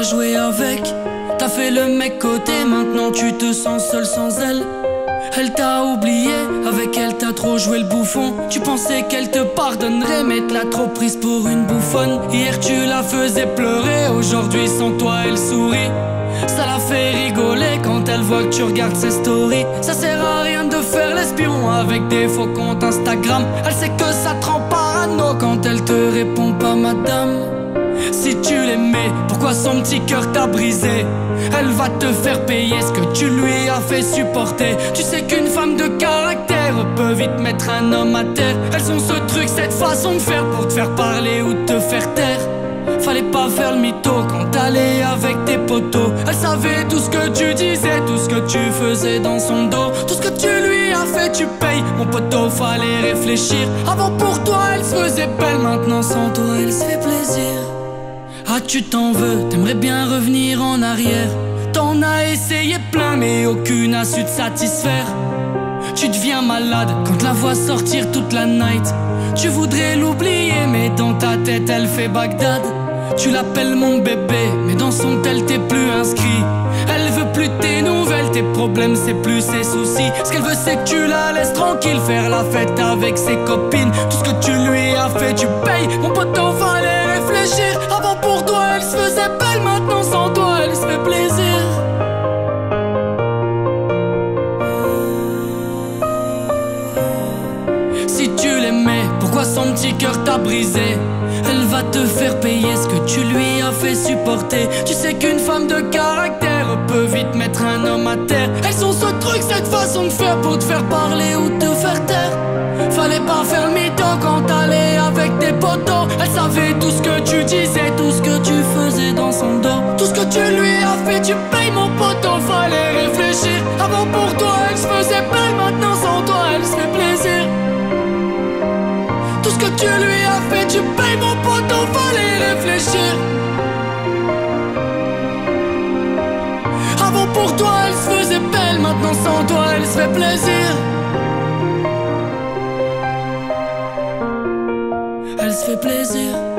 pas joué avec. T'as fait le mec côté, maintenant tu te sens seul sans elle. Elle t'a oublié, avec elle t'as trop joué le bouffon. Tu pensais qu'elle te pardonnerait, mais t'l'as trop prise pour une bouffonne. Hier tu la faisais pleurer, aujourd'hui sans toi elle sourit. Ça la fait rigoler quand elle voit que tu regardes ses stories. Ça sert à rien de faire l'espion avec des faux comptes Instagram. Elle sait que ça te rend parano quand elle te répond pas madame. Si tu l'aimais, pourquoi son petit cœur t'a brisé? Elle va te faire payer ce que tu lui as fait supporter. Tu sais qu'une femme de caractère peut vite mettre un homme à terre. Elles ont ce truc, cette façon de faire pour te faire parler ou te faire taire. Fallait pas faire le mytho quand t'allais avec tes potos. Elle savait tout ce que tu disais, tout ce que tu faisais dans son dos. Tout ce que tu lui as fait, tu payes. Mon poteau, fallait réfléchir. Avant pour toi, elle se faisait belle. Maintenant sans toi, elle se fait plaisir. Ah, tu t'en veux, t'aimerais bien revenir en arrière. T'en as essayé plein, mais aucune a su te satisfaire. Tu deviens malade quand tu la vois sortir toute la night. Tu voudrais l'oublier, mais dans ta tête elle fait Bagdad. Tu l'appelles mon bébé, mais dans son tel t'es plus inscrit. Elle veut plus tes nouvelles, tes problèmes c'est plus ses soucis. Ce qu'elle veut c'est que tu la laisses tranquille, faire la fête avec ses copines. Tout ce que tu lui as fait tu payes. Mon poteau, fallait réfléchir. Avant pour toi elle se faisait belle, maintenant sans toi elle se fait plaisir. Si tu l'aimais, pourquoi son petit cœur t'a brisé? Elle va te faire payer ce que tu lui as fait supporter. Tu sais qu'une femme de caractère peut vite mettre un homme à terre. Elles ont ce truc, cette façon de faire pour te faire parler ou te faire taire. Fallait pas faire le mytho quand t'allais avec tes potos. Elle savait tout ce que tu disais, tout ce que tu faisais dans son dos. Tout ce que tu lui as fait, tu payes mon poteau. Fallait réfléchir. Avant pour toi elle se faisait belle, maintenant sans toi elle se fait plaisir. Tout ce que tu lui as fait, tu payes mon poteau, fallait réfléchir. Avant pour toi elle se faisait belle, maintenant sans toi elle se fait plaisir. Elle se fait plaisir.